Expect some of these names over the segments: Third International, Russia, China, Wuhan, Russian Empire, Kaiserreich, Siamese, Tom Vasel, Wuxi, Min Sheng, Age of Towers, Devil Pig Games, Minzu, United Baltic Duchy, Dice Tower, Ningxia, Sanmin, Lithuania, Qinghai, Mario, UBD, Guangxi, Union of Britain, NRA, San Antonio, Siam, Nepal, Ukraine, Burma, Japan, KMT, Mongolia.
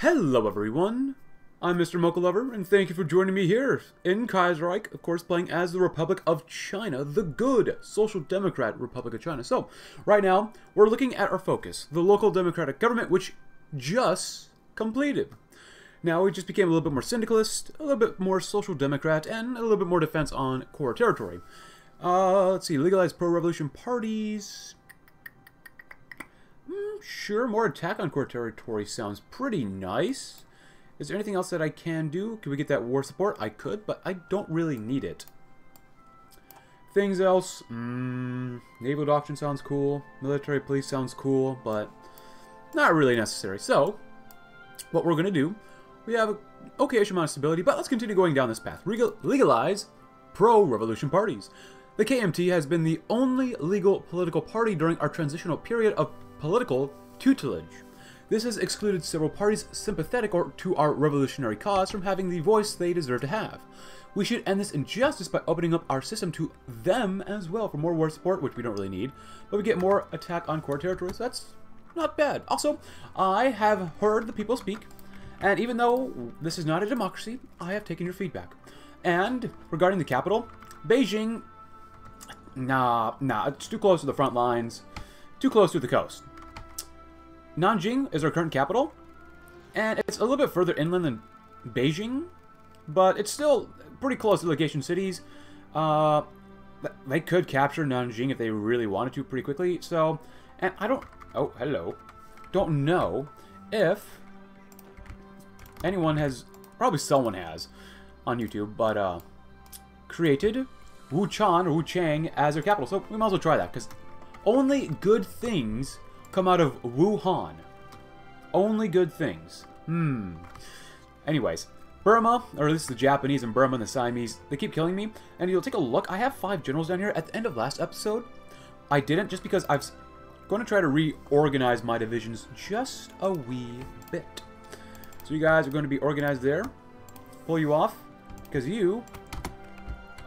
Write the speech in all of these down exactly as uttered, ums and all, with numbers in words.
Hello everyone, I'm Mister Mocha Lover, and thank you for joining me here in Kaiserreich, of course playing as the Republic of China, the good Social Democrat Republic of China. So, right now, we're looking at our focus, the local democratic government, which just completed. Now, we just became a little bit more syndicalist, a little bit more social democrat, and a little bit more defense on core territory. Uh, let's see, legalized pro-revolution parties. Sure, more attack on core territory sounds pretty nice. Is there anything else that I can do? Can we get that war support? I could, but I don't really need it. Things else? Mm, naval doctrine sounds cool. Military police sounds cool, but not really necessary. So, what we're going to do, we have an okay-ish amount of stability, but let's continue going down this path. Regal legalize pro-revolution parties. The K M T has been the only legal political party during our transitional period of political tutelage. This has excluded several parties sympathetic or to our revolutionary cause from having the voice they deserve to have. We should end this injustice by opening up our system to them as well for more war support, which we don't really need, but we get more attack on core territories. So that's not bad. Also, I have heard the people speak, and even though this is not a democracy, I have taken your feedback. And regarding the capital, Beijing, nah, nah, it's too close to the front lines. Too close to the coast. Nanjing is our current capital, and it's a little bit further inland than Beijing, but it's still pretty close to location cities. Uh, they could capture Nanjing if they really wanted to pretty quickly, so... And I don't... Oh, hello. Don't know if anyone has... Probably someone has on YouTube, but uh, created Wuchang or Wuchang as their capital, so we might as well try that, because... Only good things come out of Wuhan. Only good things. Hmm. Anyways, Burma, or at least the Japanese and Burma and the Siamese, they keep killing me. And you'll take a look. I have five generals down here. At the end of last episode, I didn't just because I'm going to try to reorganize my divisions just a wee bit. So you guys are going to be organized there. Pull you off. Because you,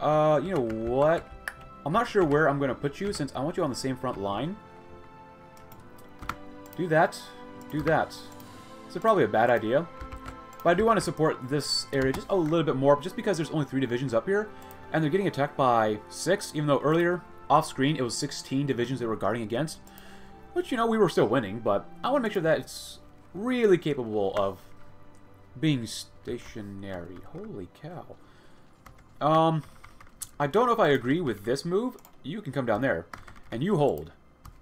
uh, you know what? I'm not sure where I'm going to put you, since I want you on the same front line. Do that. Do that. It's probably a bad idea. But I do want to support this area just a little bit more, just because there's only three divisions up here, and they're getting attacked by six, even though earlier, off-screen, it was sixteen divisions they were guarding against. Which, you know, we were still winning, but I want to make sure that it's really capable of being stationary. Holy cow. Um... I don't know if I agree with this move. You can come down there, and you hold,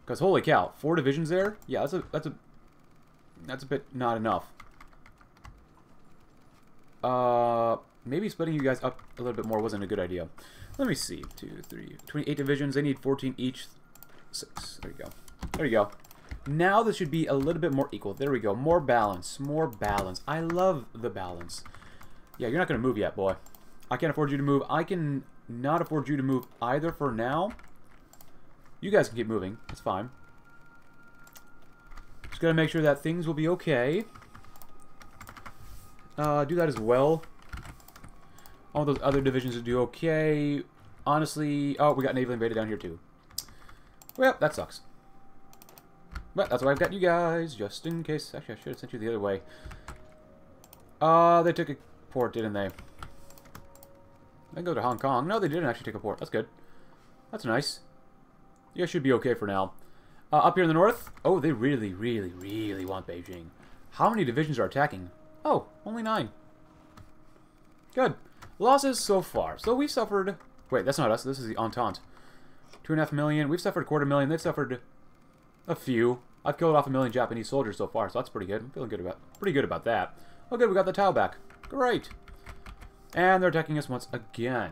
because holy cow, four divisions there. Yeah, that's a that's a that's a bit not enough. Uh, maybe splitting you guys up a little bit more wasn't a good idea. Let me see, two, three, twenty-eight divisions. They need fourteen each. Six. There you go. There you go. Now this should be a little bit more equal. There we go. More balance. More balance. I love the balance. Yeah, you're not gonna move yet, boy. I can't afford you to move. I can. Not afford you to move either for now. You guys can keep moving. That's fine. Just gotta make sure that things will be okay. Uh, do that as well. All those other divisions will do okay. Honestly... Oh, we got naval invaded down here too. Well, that sucks. But that's why I've got you guys, just in case. Actually, I should have sent you the other way. Uh, they took a port, didn't they? They go to Hong Kong. No, they didn't actually take a port. That's good. That's nice. You guys should be okay for now. Uh, up here in the north. Oh, they really, really, really want Beijing. How many divisions are attacking? Oh, only nine. Good. Losses so far. So we've suffered... Wait, that's not us. This is the Entente. Two and a half million. We've suffered a quarter million. They've suffered a few. I've killed off a million Japanese soldiers so far, so that's pretty good. I'm feeling good about, pretty good about that. Oh, good. We got the Tao back. Great. And they're attacking us once again.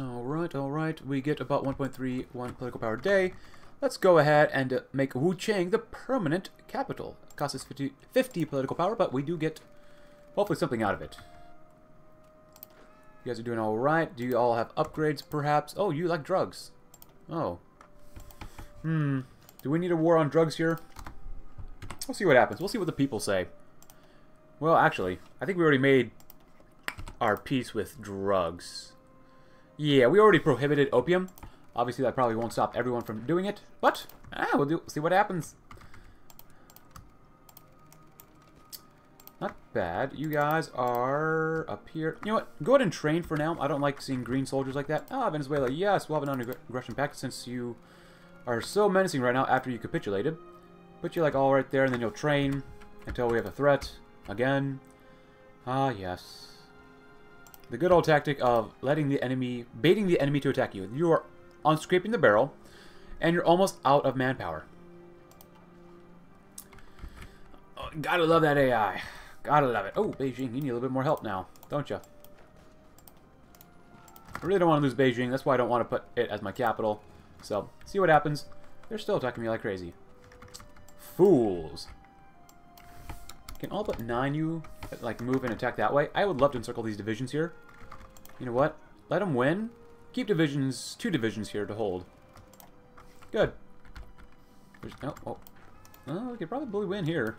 Alright, alright. We get about one point three one political power a day. Let's go ahead and make Wuchang the permanent capital. It costs us fifty, fifty political power, but we do get hopefully something out of it. You guys are doing alright. Do you all have upgrades, perhaps? Oh, you like drugs. Oh. Hmm. Do we need a war on drugs here? We'll see what happens. We'll see what the people say. Well, actually, I think we already made our peace with drugs. Yeah, we already prohibited opium. Obviously, that probably won't stop everyone from doing it, but ah, we'll do, see what happens. Not bad. You guys are up here. You know what? Go ahead and train for now. I don't like seeing green soldiers like that. Ah, Venezuela. Yes, we'll have an non-aggression pact since you are so menacing right now after you capitulated. Put you like all right there, and then you'll train until we have a threat again. Ah, yes. The good old tactic of letting the enemy, baiting the enemy to attack you. You are on scraping the barrel, and you're almost out of manpower. Oh, gotta love that A I. Gotta love it. Oh, Beijing, you need a little bit more help now, don't you? I really don't want to lose Beijing. That's why I don't want to put it as my capital. So, see what happens. They're still attacking me like crazy. Fools. Can all but nine you, like, move and attack that way? I would love to encircle these divisions here. You know what? Let them win. Keep divisions, two divisions here to hold. Good. There's no... Oh. Oh, we could probably win here.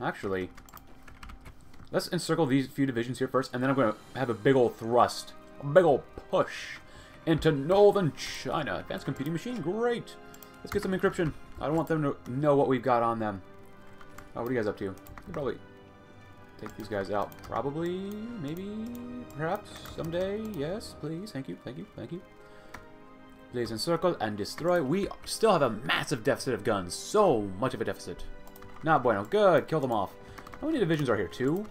Actually, let's encircle these few divisions here first, and then I'm going to have a big old thrust, a big old push into northern China. Advanced computing machine, great. Let's get some encryption. I don't want them to know what we've got on them. Oh, what are you guys up to? You can probably take these guys out. Probably, maybe, perhaps, someday. Yes, please. Thank you, thank you, thank you. Please encircle and destroy. We still have a massive deficit of guns. So much of a deficit. Not bueno. Good. Kill them off. How many divisions are here? Two?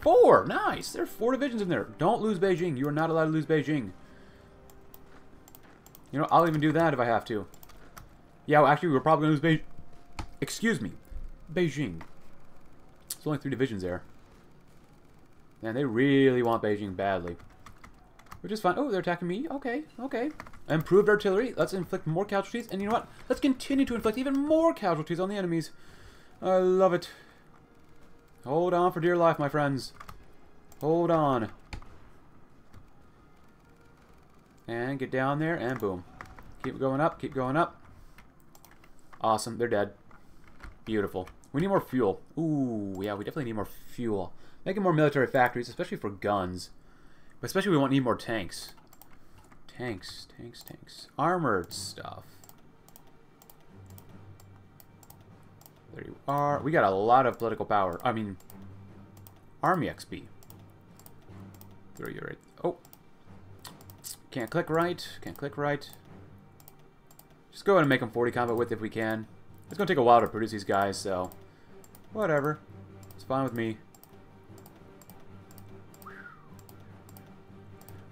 Four! Nice! There are four divisions in there. Don't lose Beijing. You are not allowed to lose Beijing. You know, I'll even do that if I have to. Yeah, well, actually, we're probably going to lose Beijing. Excuse me. Beijing. There's only three divisions there. Man, they really want Beijing badly. Which is fine. Oh, they're attacking me. Okay, okay. Improved artillery. Let's inflict more casualties. And you know what? Let's continue to inflict even more casualties on the enemies. I love it. Hold on for dear life, my friends. Hold on. And get down there, and boom. Keep going up, keep going up. Awesome, they're dead. Beautiful. We need more fuel. Ooh, yeah, we definitely need more fuel. Making more military factories, especially for guns. But especially we won't need more tanks. Tanks, tanks, tanks. Armored stuff. There you are. We got a lot of political power. I mean, army X P. There you're right. Oh. Can't click right. Can't click right. Just go ahead and make them forty combat width if we can. It's going to take a while to produce these guys, so whatever. It's fine with me.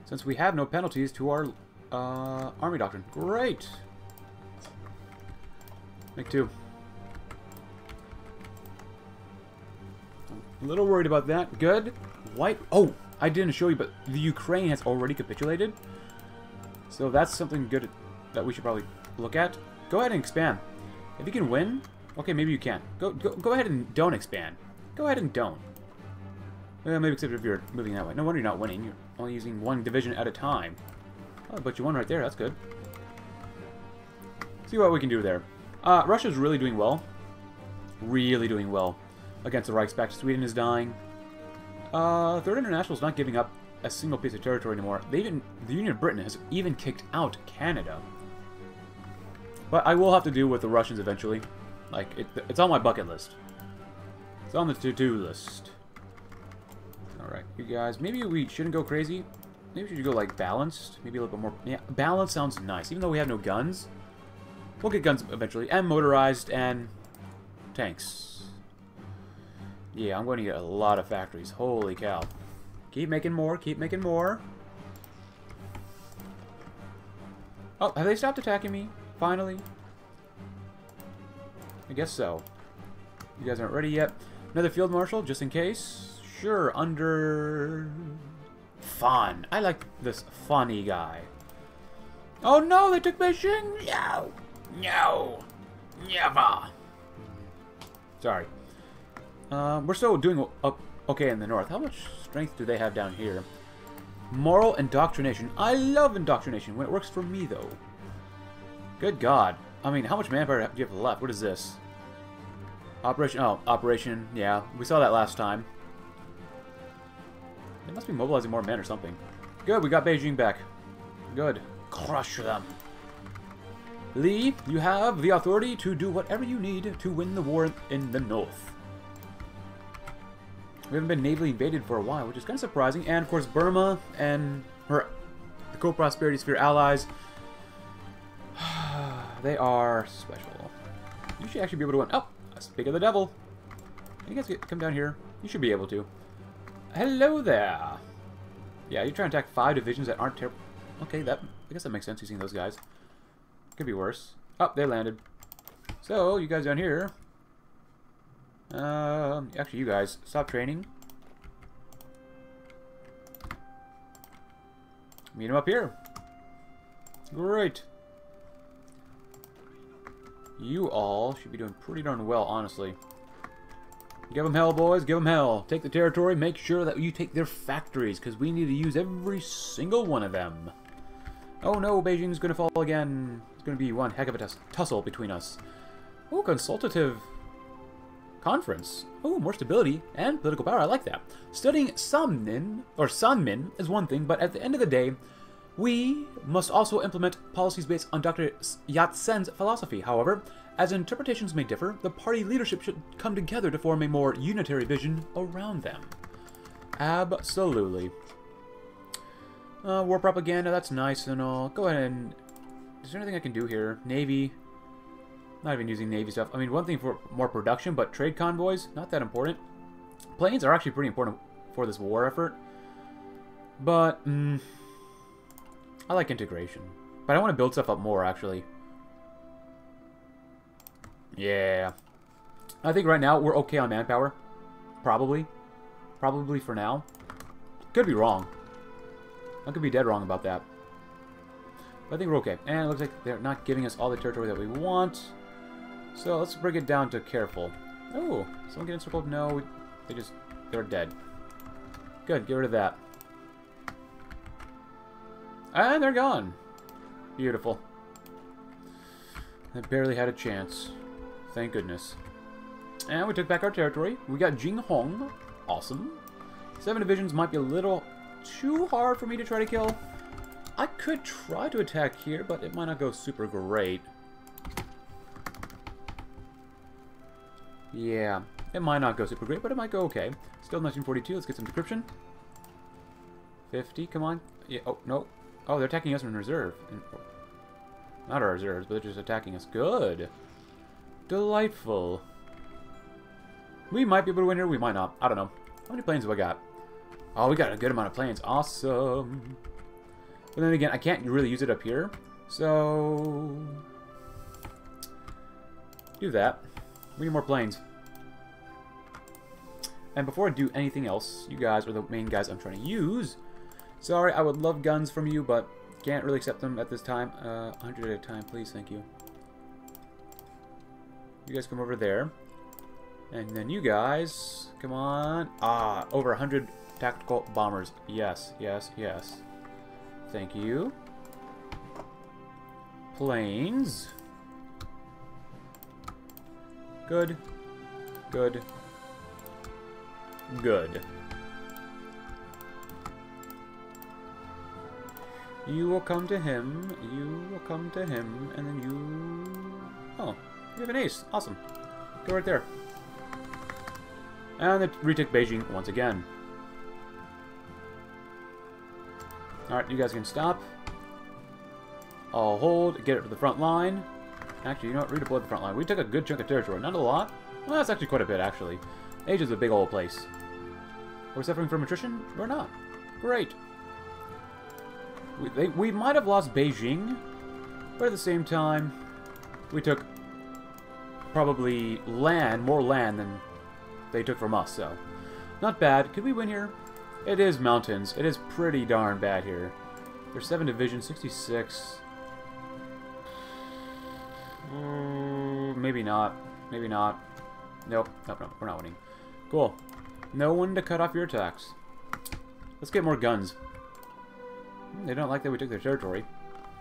Since we have no penalties to our uh, army doctrine. Great. Make two. A little worried about that. Good. White. Oh, I didn't show you, but the Ukraine has already capitulated. So that's something good that we should probably look at. Go ahead and expand. If you can win, okay, maybe you can. Go, go, go ahead and don't expand. Go ahead and don't. Uh, maybe except if you're moving that way. No wonder you're not winning. You're only using one division at a time. Oh, but you won right there. That's good. See what we can do there. Uh, Russia's really doing well. Really doing well. Against the Reichs Pact, Sweden is dying. Uh, Third International is not giving up a single piece of territory anymore. They even, the Union of Britain has even kicked out Canada. But I will have to deal with the Russians eventually. Like, it, it's on my bucket list. It's on the to-do list. Alright, you guys. Maybe we shouldn't go crazy. Maybe we should go, like, balanced. Maybe a little bit more... Yeah, balance sounds nice. Even though we have no guns, we'll get guns eventually. And motorized and tanks. Yeah, I'm going to get a lot of factories. Holy cow. Keep making more. Keep making more. Oh, have they stopped attacking me? Finally? I guess so. You guys aren't ready yet. Another field marshal, just in case. Sure, under... Fun. I like this funny guy. Oh no, they took Beijing? No. No. Never. Sorry. Uh, we're still doing up okay in the north. How much strength do they have down here? Moral indoctrination. I love indoctrination when it works for me, though. Good God. I mean, how much manpower do you have left? What is this? Operation. Oh, Operation. Yeah, we saw that last time. They must be mobilizing more men or something. Good, we got Beijing back. Good. Crush them. Lee, you have the authority to do whatever you need to win the war in the north. We haven't been navally invaded for a while, which is kind of surprising. And, of course, Burma and her the co-prosperity sphere allies. They are special. You should actually be able to win. Oh, I speak of the devil. You guys come down here. You should be able to. Hello there. Yeah, you're trying to attack five divisions that aren't terrible. Okay, that I guess that makes sense using those guys. Could be worse. Oh, they landed. So, you guys down here. Um, actually, you guys, stop training. Meet him up here. Great. You all should be doing pretty darn well, honestly. Give them hell, boys. Give them hell. Take the territory. Make sure that you take their factories, because we need to use every single one of them. Oh no, Beijing's going to fall again. It's going to be one heck of a tussle between us. Oh, consultative conference. Oh, more stability and political power. I like that. Studying Sanmin, or Sanmin, is one thing, but at the end of the day, we must also implement policies based on Doctor Yat-sen's philosophy. However, as interpretations may differ, the party leadership should come together to form a more unitary vision around them. Absolutely. Uh, war propaganda, that's nice and all. Go ahead and... Is there anything I can do here? Navy. Not even using Navy stuff. I mean, one thing for more production, but trade convoys, not that important. Planes are actually pretty important for this war effort. But, mm, I like integration. But I want to build stuff up more, actually. Yeah. I think right now we're okay on manpower. Probably. Probably for now. Could be wrong. I could be dead wrong about that. But I think we're okay. And it looks like they're not giving us all the territory that we want. So let's break it down to careful. Oh, someone get encircled? No, we, they just, they're dead. Good, get rid of that. And they're gone. Beautiful. They barely had a chance. Thank goodness. And we took back our territory. We got Jinghong. Awesome. Seven divisions might be a little too hard for me to try to kill. I could try to attack here, but it might not go super great. Yeah, it might not go super great, but it might go okay. Still nineteen forty-two. Let's get some decryption. fifty, come on. Yeah, oh, no. Oh, they're attacking us in reserve. In, Not our reserves, but they're just attacking us. Good. Delightful. We might be able to win here. We might not. I don't know. How many planes do I got? Oh, we got a good amount of planes. Awesome. But then again, I can't really use it up here. So... do that. We need more planes. And before I do anything else, you guys are the main guys I'm trying to use. Sorry, I would love guns from you, but... can't really accept them at this time. Uh, one hundred at a time, please. Thank you. You guys come over there. And then you guys. Come on. Ah, over one hundred tactical bombers. Yes, yes, yes. Thank you. Planes. Good. Good. Good. You will come to him, you will come to him, and then you... Oh, you have an ace. Awesome. Go right there. And then retake Beijing once again. Alright, you guys can stop. I'll hold, get it to the front line. Actually, you know what? Redeploy the front line. We took a good chunk of territory. Not a lot. Well, that's actually quite a bit, actually. Asia's a big old place. We're suffering from attrition? We're not. Great. We, they, we might have lost Beijing, but at the same time, we took probably land, more land than they took from us, so. Not bad. Could we win here? It is mountains. It is pretty darn bad here. There's seven divisions, sixty-six. Mm, maybe not. Maybe not. Nope. Nope, nope. We're not winning. Cool. No one to cut off your attacks. Let's get more guns. They don't like that we took their territory.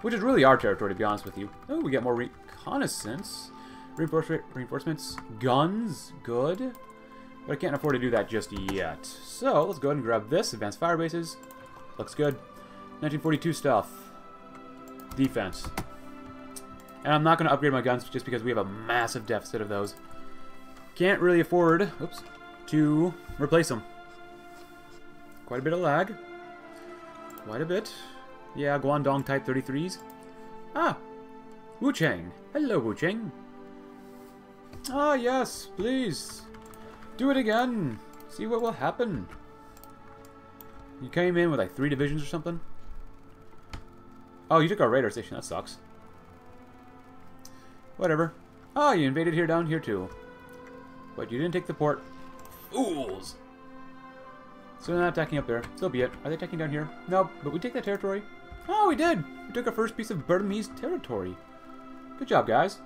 Which is really our territory, to be honest with you. Oh, we got more reconnaissance. Reinforcements. Guns. Good. But I can't afford to do that just yet. So, let's go ahead and grab this. Advanced fire bases. Looks good. nineteen forty-two stuff. Defense. And I'm not going to upgrade my guns just because we have a massive deficit of those. Can't really afford, oops, to replace them. Quite a bit of lag. Quite a bit. Yeah, Guangdong Type thirty-threes. Ah! Wuchang. Hello, Wuchang. Ah, yes, please. Do it again. See what will happen. You came in with like three divisions or something? Oh, you took our radar station. That sucks. Whatever. Ah, you invaded here down here too. But you didn't take the port. Fools! So they're not attacking up there. So be it. Are they attacking down here? No, but we take that territory. Oh, we did! We took our first piece of Burmese territory. Good job, guys.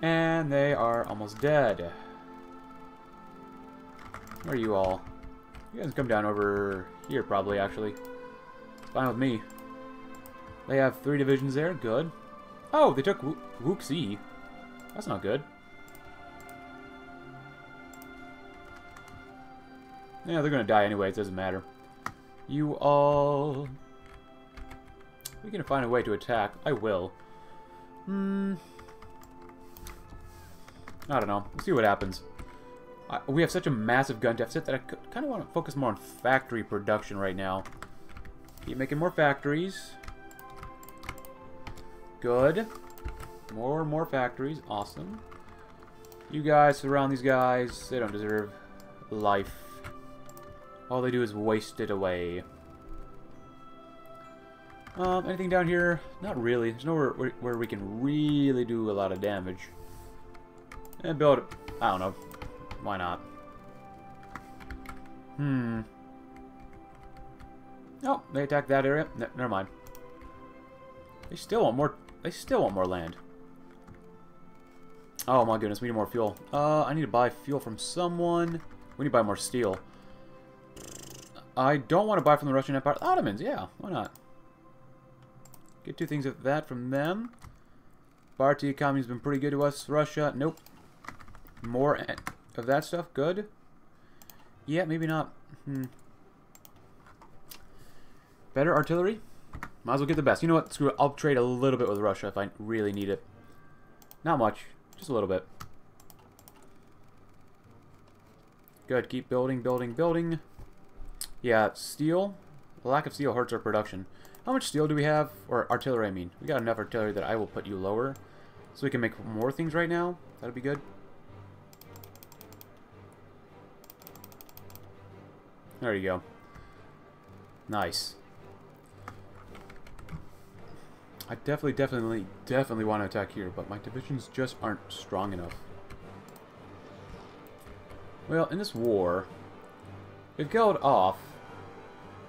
And they are almost dead. Where are you all? You guys come down over here, probably, actually. It's fine with me. They have three divisions there. Good. Oh, they took Wuxi. That's not good. Yeah, they're gonna die anyway. It doesn't matter. You all... We can find a way to attack. I will. Hmm. I don't know. We'll see what happens. I, we have such a massive gun deficit that I kind of want to focus more on factory production right now. Keep making more factories. Good. More and more factories. Awesome. You guys surround these guys. They don't deserve life. All they do is waste it away. Um, anything down here? Not really. There's nowhere where, where we can really do a lot of damage. And build... I don't know. Why not? Hmm. Oh, they attacked that area. No, never mind. They still want more... They still want more land. Oh my goodness, we need more fuel. Uh, I need to buy fuel from someone. We need to buy more steel. I don't want to buy from the Russian Empire. Ottomans, yeah, why not? Get two things of that from them. Party economy's been pretty good to us. Russia, nope. More of that stuff, good. Yeah, maybe not. Hmm. Better artillery. Might as well get the best. You know what? Screw it. I'll trade a little bit with Russia if I really need it. Not much. Just a little bit. Good. Keep building, building, building. Yeah, steel. The lack of steel hurts our production. How much steel do we have? Or artillery, I mean. We got enough artillery that I will put you lower. So we can make more things right now. That'll be good. There you go. Nice. I definitely, definitely, definitely want to attack here, but my divisions just aren't strong enough. Well, in this war, we've killed off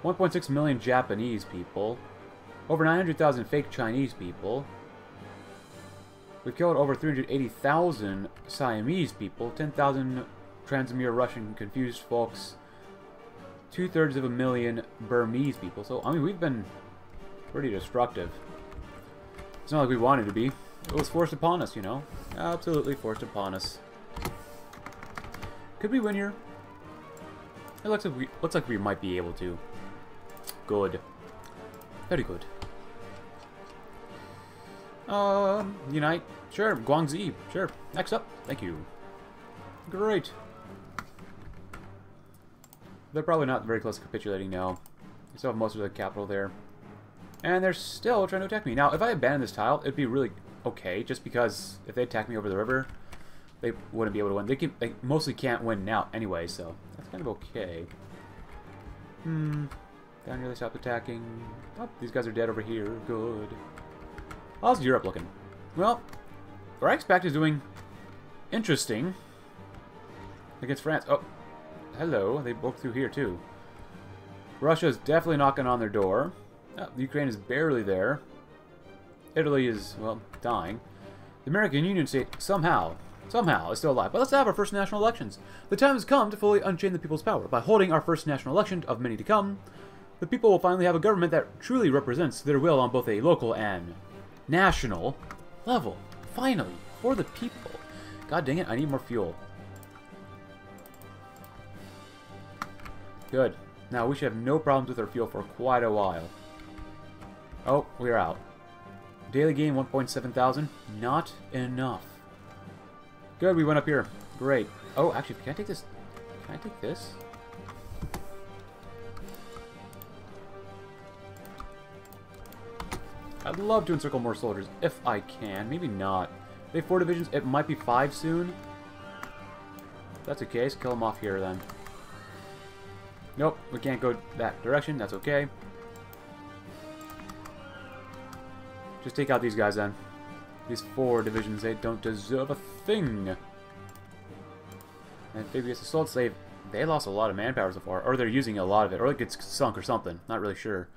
one point six million Japanese people, over nine hundred thousand fake Chinese people, we've killed over three hundred eighty thousand Siamese people, ten thousand Transmere Russian confused folks, two-thirds of a million Burmese people. So, I mean, we've been pretty destructive. It's not like we wanted to be. It was forced upon us, you know. Absolutely forced upon us. Could we win here? It looks like we, looks like we might be able to. Good. Very good. Um, unite. Sure. Guangxi. Sure. Next up. Thank you. Great. They're probably not very close to capitulating now. They still have most of the capital there. And they're still trying to attack me. Now, if I abandon this tile, it'd be really okay, just because if they attack me over the river, they wouldn't be able to win. They, can, they mostly can't win now anyway, so that's kind of okay. Hmm. Down here they stopped attacking. Oh, these guys are dead over here. Good. How's Europe looking? Well, the Reichs Pact is doing interesting against France. Oh, hello. They broke through here, too. Russia's definitely knocking on their door. Oh, Ukraine is barely there. Italy is, well, dying. The American Union State, somehow, somehow, is still alive. But let's have our first national elections. The time has come to fully unchain the people's power. By holding our first national election, of many to come, the people will finally have a government that truly represents their will on both a local and national level. Finally, for the people. God dang it, I need more fuel. Good. Now, we should have no problems with our fuel for quite a while. Oh, we're out. Daily gain, one point seven thousand. Not enough. Good, we went up here. Great. Oh, actually, can I take this? Can I take this? I'd love to encircle more soldiers, if I can. Maybe not. They have four divisions. It might be five soon. If that's the case, kill them off here, then. Nope, we can't go that direction. That's okay. Just take out these guys, then. These four divisions, they don't deserve a thing. And Amphibious Assault Slave, they lost a lot of manpower so far. Or they're using a lot of it. Or it gets sunk or something. Not really sure.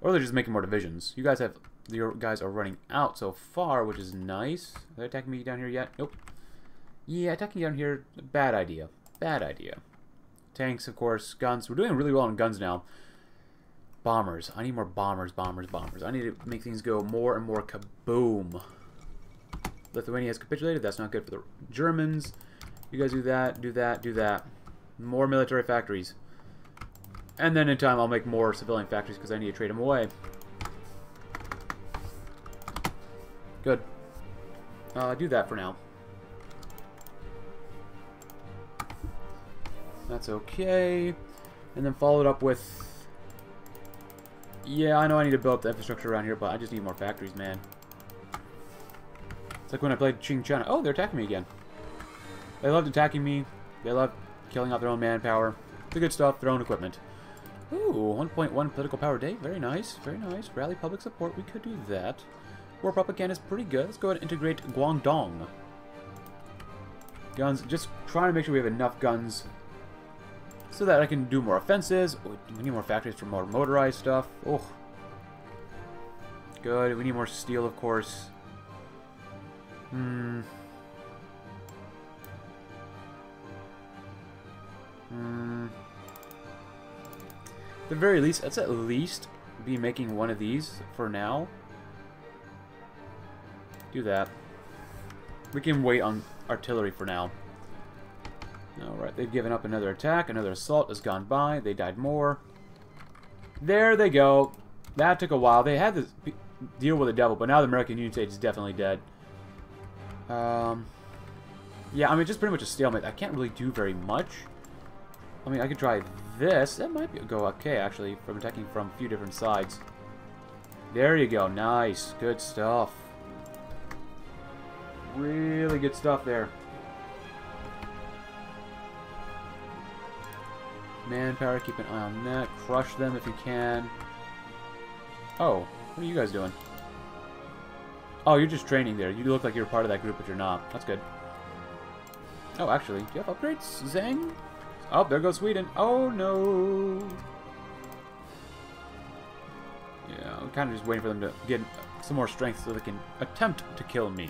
Or they're just making more divisions. You guys have, your guys are running out so far, which is nice. Are they attacking me down here yet? Nope. Yeah, attacking down here, bad idea. Bad idea. Tanks, of course. Guns. We're doing really well on guns now. Bombers. I need more bombers, bombers, bombers. I need to make things go more and more kaboom. Lithuania has capitulated. That's not good for the Germans. You guys do that, do that, do that. More military factories. And then in time I'll make more civilian factories because I need to trade them away. Good. Uh, do that for now. That's okay. And then follow it up with... Yeah, I know I need to build up the infrastructure around here, but I just need more factories, man. It's like when I played Qing China. Oh, they're attacking me again. They loved attacking me. They loved killing out their own manpower. The good stuff, their own equipment. Ooh, one point one political power a day. Very nice, very nice. Rally public support. We could do that. War propaganda is pretty good. Let's go ahead and integrate Guangdong. Guns. Just trying to make sure we have enough guns so that I can do more offenses. Oh, we need more factories for more motorized stuff. Oh. Good. We need more steel, of course. Hmm. Hmm. At the very least, let's at least be making one of these for now. Do that. We can wait on artillery for now. Alright, they've given up another attack. Another assault has gone by. They died more. There they go. That took a while. They had this deal with the devil, but now the American Union State is definitely dead. Um, yeah, I mean, just pretty much a stalemate. I can't really do very much. I mean, I could try this. That might be, go okay, actually, from attacking from a few different sides. There you go. Nice. Good stuff. Really good stuff there. Manpower, keep an eye on that. Crush them if you can. Oh, what are you guys doing? Oh, you're just training there. You look like you're part of that group, but you're not. That's good. Oh, actually, do you have upgrades? Zang? Oh, there goes Sweden. Oh, no. Yeah, I'm kind of just waiting for them to get some more strength so they can attempt to kill me.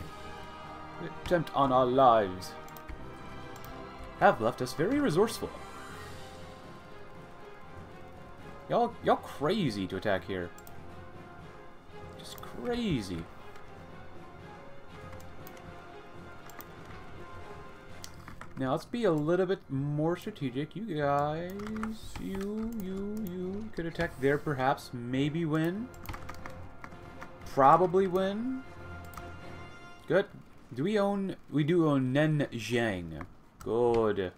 Attempt on our lives. Have left us very resourceful. Y'all y'all crazy to attack here. Just crazy. Now let's be a little bit more strategic. You guys, you, you, you could attack there perhaps. Maybe win. Probably win. Good. Do we own... We do own Nanjing. Good.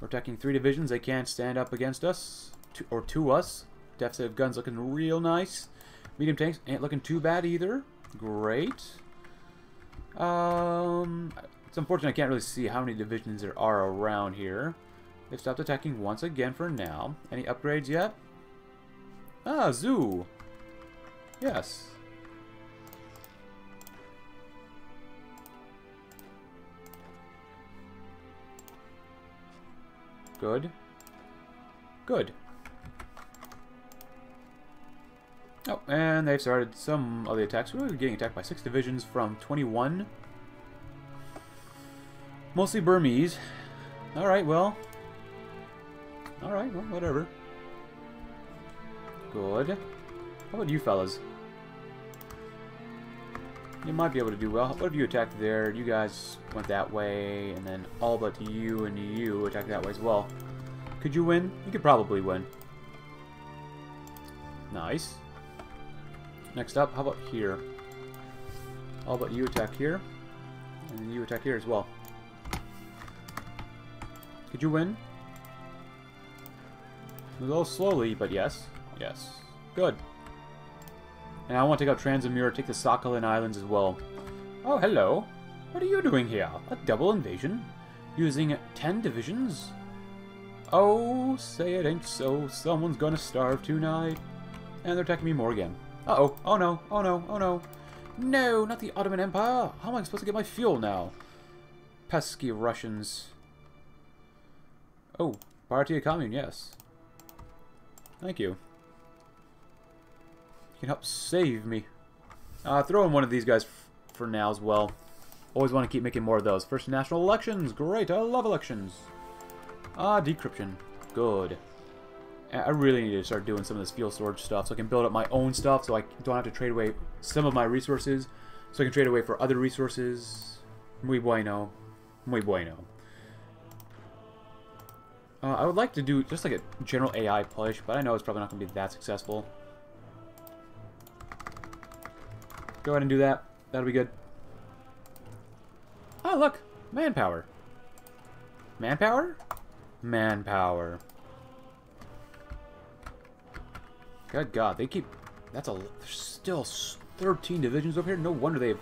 We're attacking three divisions. They can't stand up against us. To, or to us. Deficit of guns looking real nice. Medium tanks ain't looking too bad either. Great. Um, it's unfortunate I can't really see how many divisions there are around here. They've stopped attacking once again for now. Any upgrades yet? Ah, zoo. Yes. Good. Good. Oh, and they've started some of the attacks. We're getting attacked by six divisions from twenty-one. Mostly Burmese. Alright, well. Alright, well, whatever. Good. How about you fellas? You might be able to do well. What if you attacked there? You guys went that way, and then all but you and you attacked that way as well. Could you win? You could probably win. Nice. Next up, how about here? How about you attack here? And then you attack here as well. Could you win? A little slowly, but yes. Yes. Good. And I want to take out Transamura, take the Sakhalin Islands as well. Oh, hello. What are you doing here? A double invasion? Using ten divisions? Oh, say it ain't so. Someone's gonna starve tonight. And they're attacking me more again. Uh-oh. Oh no. Oh no. Oh no. No, not the Ottoman Empire. How am I supposed to get my fuel now? Pesky Russians. Oh, Partia Commune, yes. Thank you. You can help save me. Uh, throw in one of these guys f for now as well. Always want to keep making more of those. First national elections. Great. I love elections. Ah, decryption. Good. I really need to start doing some of this fuel storage stuff so I can build up my own stuff so I don't have to trade away some of my resources so I can trade away for other resources. Muy bueno. Muy bueno. Uh, I would like to do just like a general A I push, but I know it's probably not going to be that successful. Go ahead and do that. That'll be good. Oh, look. Manpower. Manpower? Manpower. Good God, they keep... That's a... There's still thirteen divisions over here. No wonder they have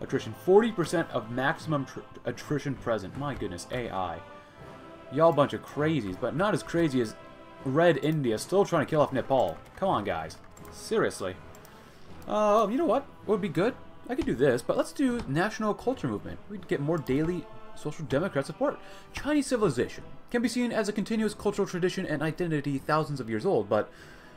attrition. forty percent of maximum attrition present. My goodness, A I. Y'all bunch of crazies, but not as crazy as Red India still trying to kill off Nepal. Come on, guys. Seriously. Uh, you know what? What would be good? I could do this, but let's do National Culture Movement. We'd get more daily Social Democrat support. Chinese civilization can be seen as a continuous cultural tradition and identity thousands of years old, but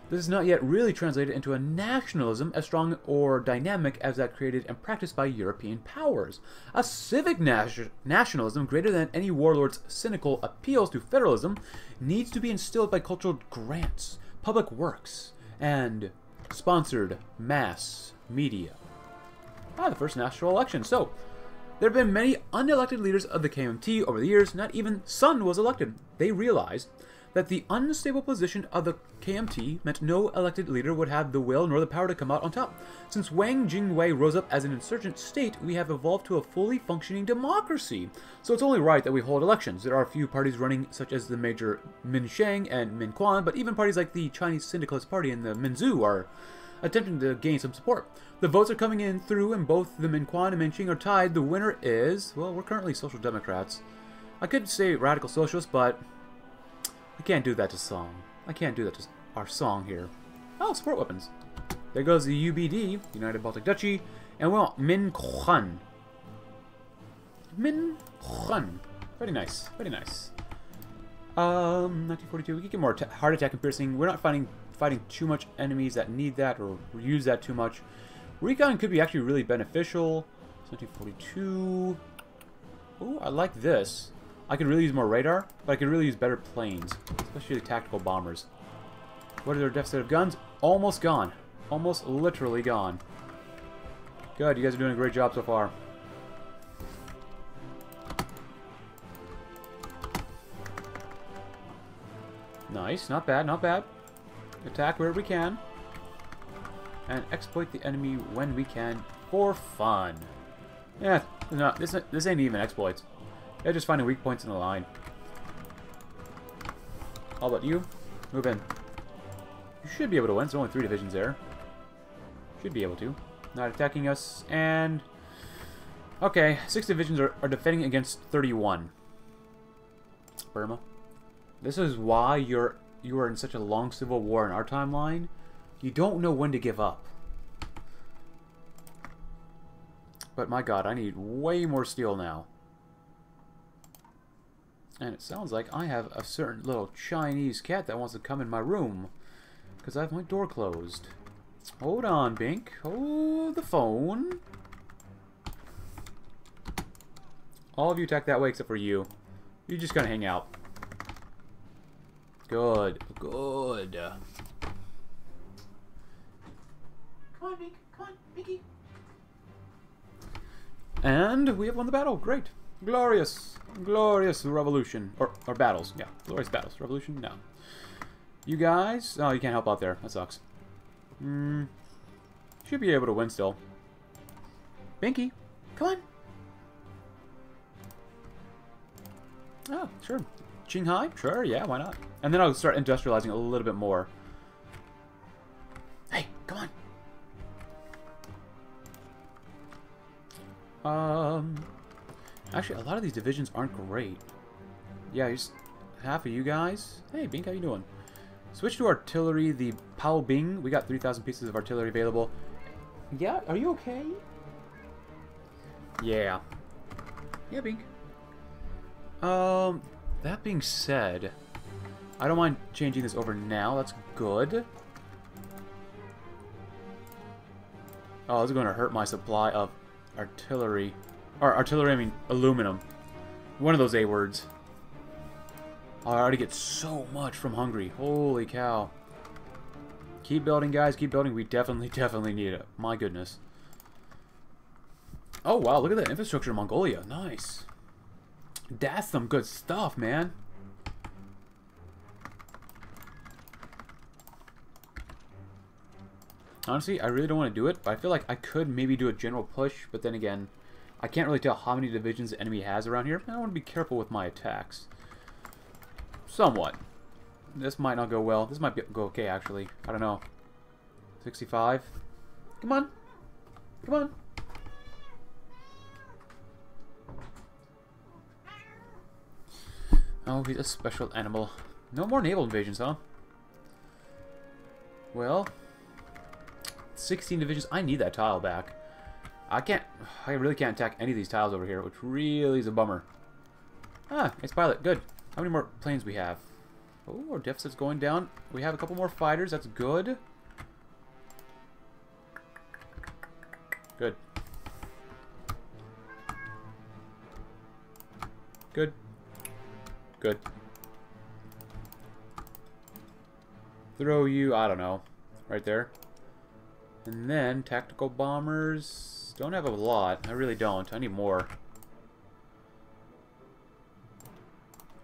this is not yet really translated into a nationalism as strong or dynamic as that created and practiced by European powers. A civic nation nationalism greater than any warlord's cynical appeals to federalism needs to be instilled by cultural grants, public works, and sponsored mass media. Ah, the first national election. So, there have been many unelected leaders of the K M T over the years. Not even Sun was elected. They realized that the unstable position of the K M T meant no elected leader would have the will nor the power to come out on top. Since Wang Jingwei rose up as an insurgent state, we have evolved to a fully functioning democracy. So it's only right that we hold elections. There are a few parties running, such as the major Min Sheng and Min Quan, but even parties like the Chinese Syndicalist Party and the Minzu are attempting to gain some support. The votes are coming in through, and both the Min Quan and Min Sheng are tied. The winner is... Well, we're currently Social Democrats. I could say Radical Socialists, but... I can't do that to song. I can't do that to our song here. Oh, support weapons. There goes the U B D, United Baltic Duchy, and we want Min Quan. Min Quan. Very nice. Very nice. Um, nineteen forty-two. We can get more heart attack and piercing. We're not fighting fighting too much enemies that need that or use that too much. Recon could be actually really beneficial. nineteen forty-two. Ooh, I like this. I could really use more radar, but I could really use better planes, especially the tactical bombers. What is their deficit of guns? Almost gone. Almost literally gone. Good, you guys are doing a great job so far. Nice, not bad, not bad. Attack where we can, and exploit the enemy when we can for fun. Yeah, no, this, this ain't even exploits. Yeah, just finding weak points in the line. How about you? Move in. You should be able to win. There's only three divisions there. Should be able to. Not attacking us. And... Okay, six divisions are, are defending against thirty-one. Burma. This is why you're you are in such a long civil war in our timeline. You don't know when to give up. But my god, I need way more steel now. And it sounds like I have a certain little Chinese cat that wants to come in my room. Because I have my door closed. Hold on, Bink. Hold the phone. All of you attack that way except for you. You just gotta hang out. Good. Good. Come on, Bink. Come on, Binky. And we have won the battle. Great. Glorious. Glorious revolution. Or, or battles. Yeah. Glorious battles. Revolution? No. You guys? Oh, you can't help out there. That sucks. Mm. Should be able to win still. Binky, come on. Oh, sure. Qinghai? Sure, yeah, why not? And then I'll start industrializing a little bit more. Hey, come on. Um, actually, a lot of these divisions aren't great. Yeah, just half of you guys. Hey, Bink, how you doing? Switch to artillery, the Pao Bing. We got three thousand pieces of artillery available. Yeah, are you okay? Yeah. Yeah, Bink. Um, that being said, I don't mind changing this over now. That's good. Oh, this is going to hurt my supply of artillery. Or artillery, I mean aluminum. One of those A words. I already get so much from Hungary. Holy cow. Keep building, guys. Keep building. We definitely, definitely need it. My goodness. Oh, wow. Look at that infrastructure in Mongolia. Nice. That's some good stuff, man. Honestly, I really don't want to do it, but I feel like I could maybe do a general push, but then again, I can't really tell how many divisions the enemy has around here. I want to be careful with my attacks. Somewhat. This might not go well. This might be, go okay, actually. I don't know. sixty-five. Come on. Come on. Oh, he's a special animal. No more naval invasions, huh? Well, sixteen divisions. I need that tile back. I can't... I really can't attack any of these tiles over here, which really is a bummer. Ah, it's pilot. Good. How many more planes we have? Oh, our deficit's going down. We have a couple more fighters. That's good. Good. Good. Good. Throw you, I don't know, right there. And then tactical bombers. Don't have a lot. I really don't. I need more.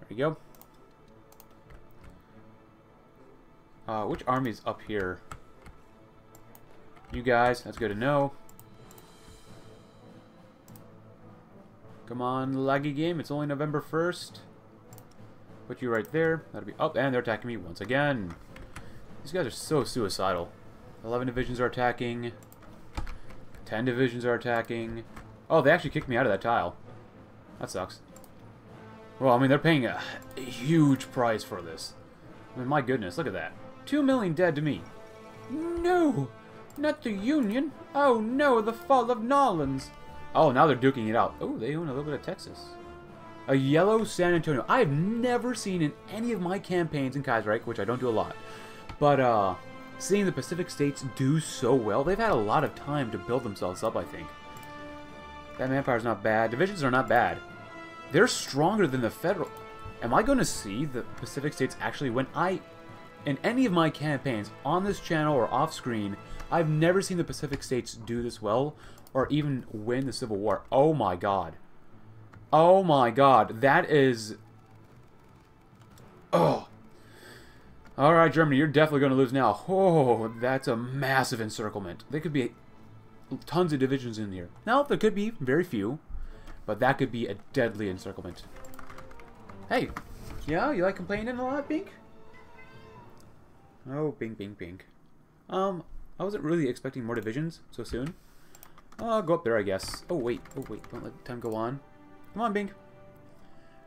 There we go. Uh, which army is up here? You guys, that's good to know. Come on, laggy game. It's only November first. Put you right there. That'll be up, and they're attacking me once again. These guys are so suicidal. eleven divisions are attacking. ten divisions are attacking. Oh, they actually kicked me out of that tile. That sucks. Well, I mean, they're paying a huge price for this. I mean, my goodness, look at that. Two million dead to me. No! Not the Union! Oh no, the fall of Nolans! Oh, now they're duking it out. Oh, they own a little bit of Texas. A yellow San Antonio. I've never seen in any of my campaigns in Kaiserreich, which I don't do a lot, but uh, seeing the Pacific States do so well, they've had a lot of time to build themselves up, I think. That Empire's not bad. Divisions are not bad. They're stronger than the Federal. Am I going to see the Pacific States actually win? I, in any of my campaigns, on this channel or off screen, I've never seen the Pacific States do this well or even win the Civil War. Oh my god. Oh my god, that is... Oh. Alright, Germany, you're definitely going to lose now. Oh, that's a massive encirclement. There could be tons of divisions in here. Now, there could be very few, but that could be a deadly encirclement. Hey, yeah, you like complaining a lot, Bink? Oh, Bink, Bink, Bink. Um, I wasn't really expecting more divisions so soon. I'll go up there, I guess. Oh, wait, oh, wait, don't let time go on. Come on, Bink.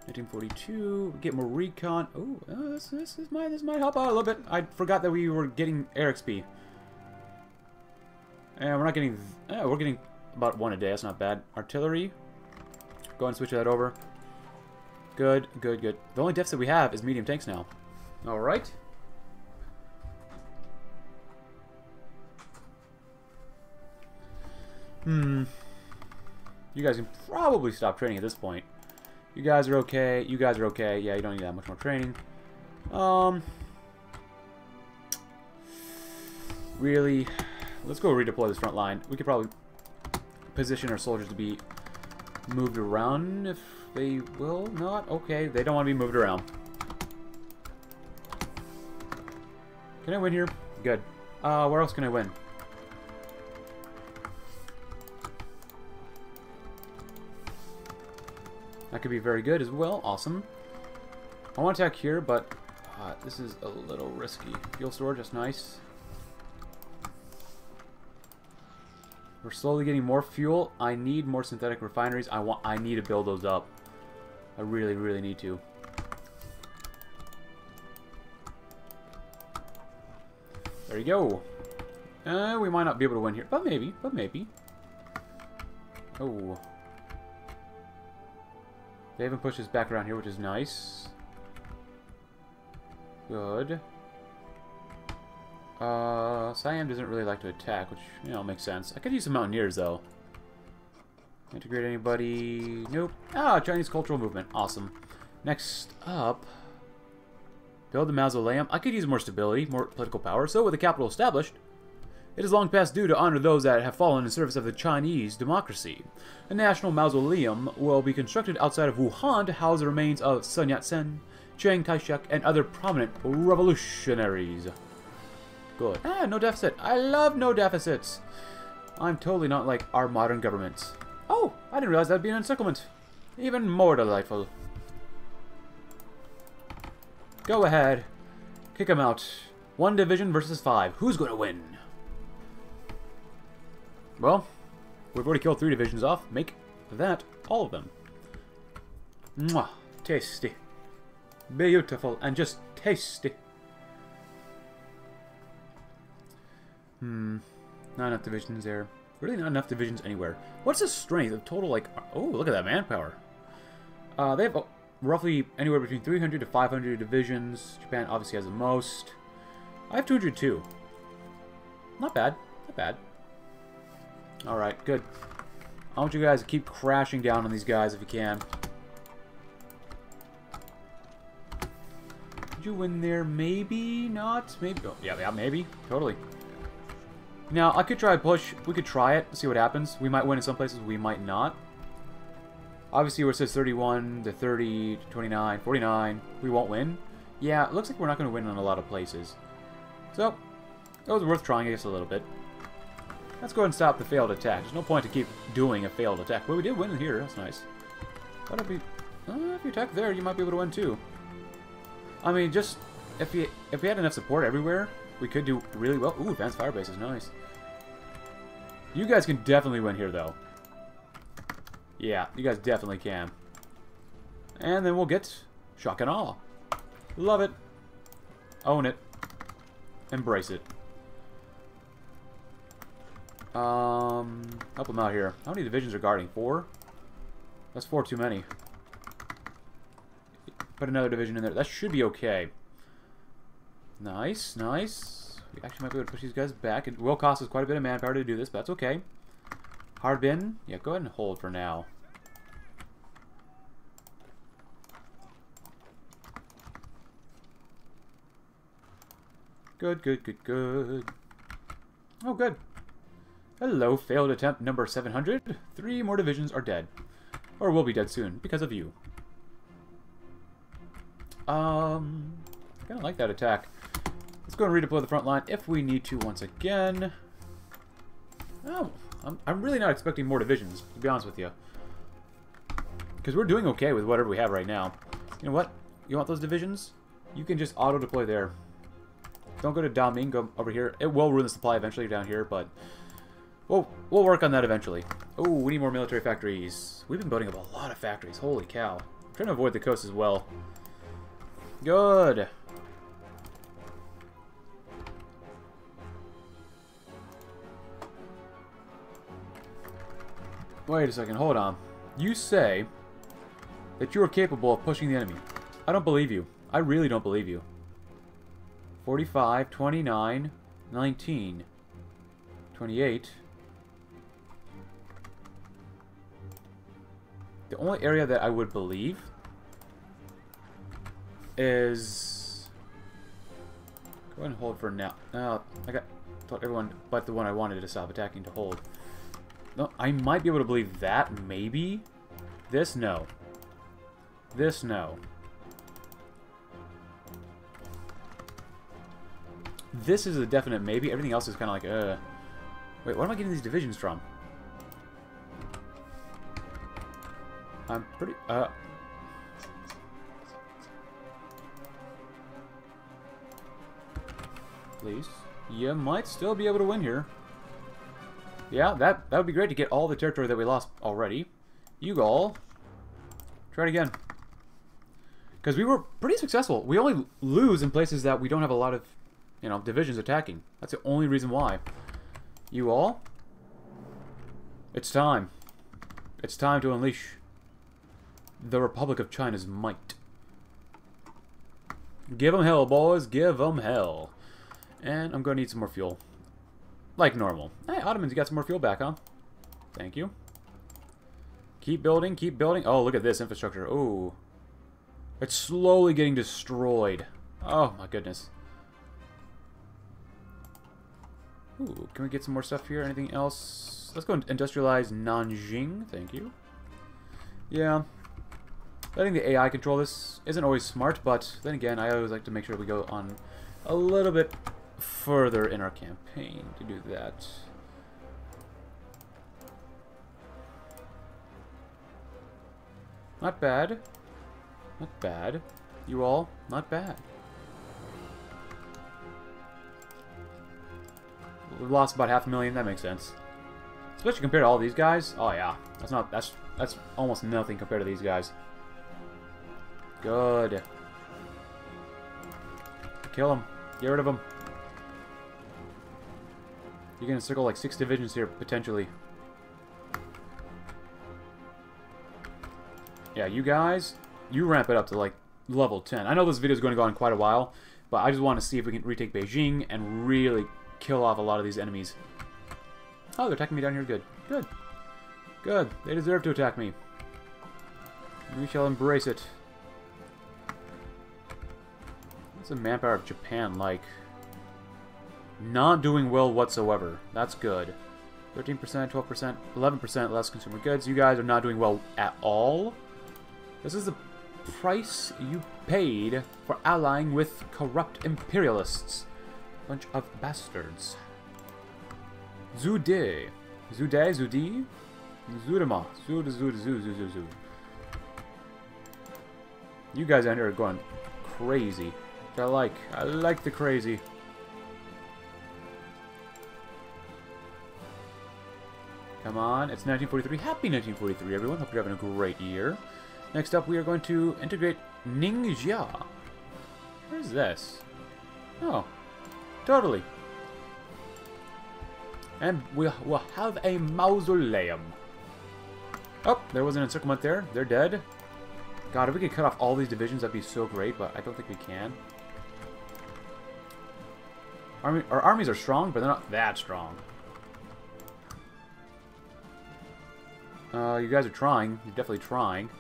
nineteen forty-two. We get more recon. Oh, uh, this, this is my this might help out a little bit. I forgot that we were getting air X P, and we're not getting. Uh, we're getting about one a day. That's not bad. Artillery. Go ahead and switch that over. Good, good, good. The only deficit we have is medium tanks now. All right. Hmm. You guys can probably stop training at this point. You guys are okay. You guys are okay. Yeah, you don't need that much more training. Um, really, let's go redeploy this front line. We could probably position our soldiers to be moved around if they will not. Okay, they don't want to be moved around. Can I win here? Good. Uh, where else can I win? That could be very good as well. Awesome. I want to attack here, but uh, this is a little risky. Fuel storage, that's nice. We're slowly getting more fuel. I need more synthetic refineries. I want. I need to build those up. I really, really need to. There you go. Uh, we might not be able to win here, but maybe, but maybe. Oh. They haven't pushed us back around here, which is nice. Good. Uh, Siam doesn't really like to attack, which, you know, makes sense. I could use some Mountaineers, though. Integrate anybody? Nope. Ah, Chinese Cultural Movement. Awesome. Next up, build the Mausoleum. I could use more stability, more political power. So, with the capital established, it is long past due to honor those that have fallen in service of the Chinese democracy. A national mausoleum will be constructed outside of Wuhan to house the remains of Sun Yat-sen, Chiang Kai-shek, and other prominent revolutionaries. Good. Ah, no deficit. I love no deficits. I'm totally not like our modern governments. Oh, I didn't realize that'd be an encirclement. Even more delightful. Go ahead. Kick him out. One division versus five. Who's going to win? Well, we've already killed three divisions off. Make that all of them. Mwah. Tasty. Beautiful and just tasty. Hmm. Not enough divisions there. Really not enough divisions anywhere. What's the strength of total, like... Oh, look at that manpower. Uh, they have uh, roughly anywhere between three hundred to five hundred divisions. Japan obviously has the most. I have two hundred two. Not bad. Not bad. Alright, good. I want you guys to keep crashing down on these guys if you can. Did you win there? Maybe not? Maybe. Oh, yeah, yeah, maybe. Totally. Now, I could try a push. We could try it, see what happens. We might win in some places, we might not. Obviously, where it says thirty-one to thirty to twenty-nine, forty-nine, we won't win. Yeah, it looks like we're not going to win in a lot of places. So, it was worth trying, I guess, a little bit. Let's go ahead and stop the failed attack. There's no point to keep doing a failed attack. But well, we did win here, that's nice. But if you, uh, if you attack there, you might be able to win too. I mean, just, if you, if we had enough support everywhere, we could do really well. Ooh, advanced firebase is nice. You guys can definitely win here, though. Yeah, you guys definitely can. And then we'll get shock and awe. Love it. Own it. Embrace it. Um, help them out here. How many divisions are guarding? Four? That's four too many. Put another division in there. That should be okay. Nice, nice. We actually might be able to push these guys back. It will cost us quite a bit of manpower to do this, but that's okay. Hard bin? Yeah, go ahead and hold for now. Good, good, good, good. Oh, good. Hello, failed attempt number seven hundred. Three more divisions are dead. Or will be dead soon, because of you. Um, I kind of like that attack. Let's go and redeploy the front line if we need to once again. Oh, I'm, I'm really not expecting more divisions, to be honest with you. Because we're doing okay with whatever we have right now. You know what? You want those divisions? You can just auto-deploy there. Don't go to Daoming, go over here. It will ruin the supply eventually down here, but we'll, we'll work on that eventually. Oh, we need more military factories. We've been building up a lot of factories. Holy cow. I'm trying to avoid the coast as well. Good. Wait a second, hold on. You say that you are capable of pushing the enemy. I don't believe you. I really don't believe you. forty-five, twenty-nine, nineteen, twenty-eight. The only area that I would believe is... Go ahead and hold for now. Uh, I got told everyone but the one I wanted to stop attacking to hold. No, I might be able to believe that, maybe. This, no. This, no. This is a definite maybe. Everything else is kind of like, uh... Wait, where am I getting these divisions from? I'm pretty... Uh, please. You might still be able to win here. Yeah, that, that would be great to get all the territory that we lost already. Ugal. Try it again. Because we were pretty successful. We only lose in places that we don't have a lot of, you know, divisions attacking. That's the only reason why. You all? It's time. It's time to unleash the Republic of China's might. Give them hell, boys. Give them hell. And I'm going to need some more fuel. Like normal. Hey, Ottomans, you got some more fuel back, huh? Thank you. Keep building, keep building. Oh, look at this infrastructure. Ooh. It's slowly getting destroyed. Oh, my goodness. Ooh, can we get some more stuff here? Anything else? Let's go and industrialize Nanjing. Thank you. Yeah. Letting the A I control this isn't always smart, but then again, I always like to make sure we go on a little bit further in our campaign to do that. Not bad. Not bad. You all, not bad. We lost about half a million, that makes sense. Especially compared to all these guys. Oh yeah. That's not that's that's almost nothing compared to these guys. Good. Kill them. Get rid of them. You're gonna circle like six divisions here, potentially. Yeah, you guys, you ramp it up to like level ten. I know this video is going to go on quite a while, but I just want to see if we can retake Beijing and really kill off a lot of these enemies. Oh, they're attacking me down here. Good. Good. Good. They deserve to attack me. We shall embrace it. What's the manpower of Japan like? Not doing well whatsoever. That's good. thirteen percent, twelve percent, eleven percent less consumer goods. You guys are not doing well at all. This is the price you paid for allying with corrupt imperialists. Bunch of bastards. Zude. Zude, Zudi. Zudema. Zud, Zud, Zud, Zud, Zud. You guys out here are going crazy. Which I like. I like the crazy. Come on. It's nineteen forty-three. Happy nineteen forty-three, everyone. Hope you're having a great year. Next up, we are going to integrate Ningxia. What is this? Oh. Totally. And we will have a mausoleum. Oh, there was an encirclement there. They're dead. God, if we could cut off all these divisions, that'd be so great, but I don't think we can. Army, our armies are strong, but they're not that strong. Uh, you guys are trying. You're definitely trying.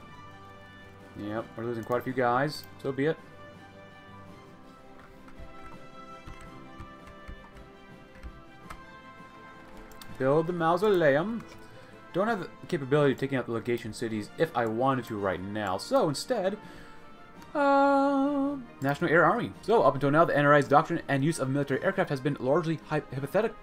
Yep, we're losing quite a few guys. So be it. Build the mausoleum. Don't have the capability of taking out the legation cities if I wanted to right now. So instead, uh, National Air Army. So up until now, the N R I's doctrine and use of military aircraft has been largely hypothetical,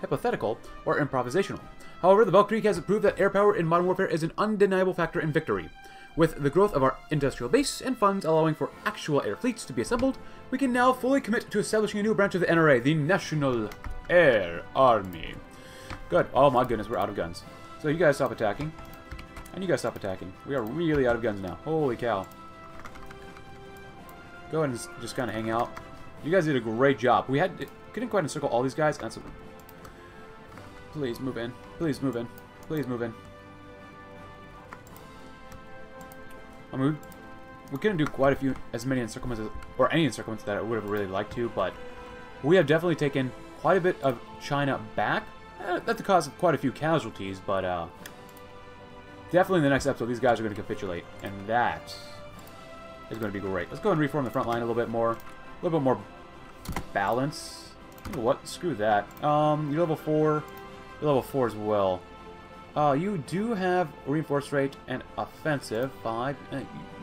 hypothetical or improvisational. However, the Valkyrie has proved that air power in modern warfare is an undeniable factor in victory. With the growth of our industrial base and funds allowing for actual air fleets to be assembled, we can now fully commit to establishing a new branch of the N R A, the National Air Army. Good. Oh my goodness, we're out of guns. So you guys stop attacking. And you guys stop attacking. We are really out of guns now. Holy cow. Go ahead and just kind of hang out. You guys did a great job. We had couldn't quite encircle all these guys. That's a, please move in. Please move in. Please move in. I mean, we couldn't do quite a few, as many encirclements, as, or any encirclements that I would have really liked to, but we have definitely taken quite a bit of China back. At the cost of quite a few casualties, but uh, definitely in the next episode, these guys are going to capitulate, and that is going to be great. Let's go and reform the front line a little bit more, a little bit more balance. You know what? Screw that. Um, you're level four, you're level four as well. Uh, you do have reinforce rate and offensive five.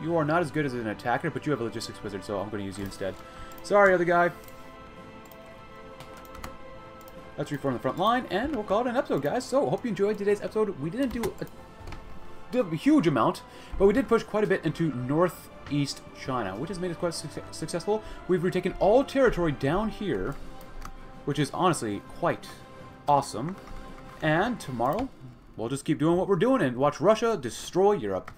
You are not as good as an attacker, but you have a logistics wizard, so I'm going to use you instead. Sorry, other guy. Let's reform the front line, and we'll call it an episode, guys. So, hope you enjoyed today's episode. We didn't do a a huge amount, but we did push quite a bit into northeast China, which has made us quite su successful. We've retaken all territory down here, which is honestly quite awesome. And tomorrow, we'll just keep doing what we're doing and watch Russia destroy Europe.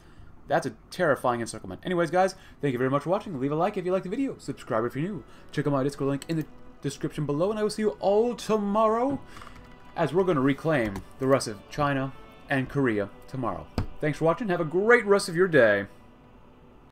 That's a terrifying encirclement. Anyways, guys, thank you very much for watching. Leave a like if you liked the video. Subscribe if you're new. Check out my Discord link in the description below, and I will see you all tomorrow as we're going to reclaim the rest of China and Korea tomorrow. Thanks for watching. Have a great rest of your day.